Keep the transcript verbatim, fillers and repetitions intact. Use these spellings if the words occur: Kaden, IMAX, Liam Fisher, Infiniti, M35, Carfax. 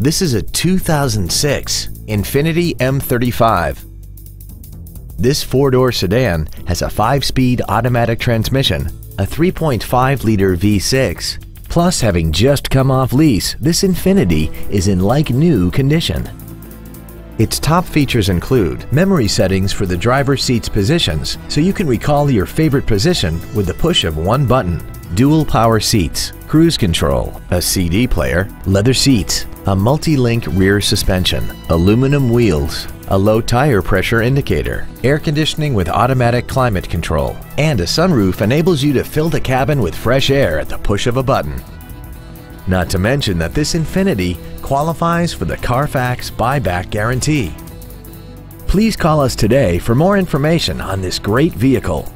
This is a two thousand six Infiniti M thirty-five. This four-door sedan has a five-speed automatic transmission, a three point five liter V six. Plus, having just come off lease, this Infiniti is in like-new condition. Its top features include memory settings for the driver's seat's positions, so you can recall your favorite position with the push of one button, dual power seats, cruise control, a C D player, leather seats, a multi-link rear suspension, aluminum wheels, a low tire pressure indicator, air conditioning with automatic climate control, and a sunroof enables you to fill the cabin with fresh air at the push of a button. Not to mention that this Infiniti qualifies for the Carfax buyback guarantee. Please call us today for more information on this great vehicle.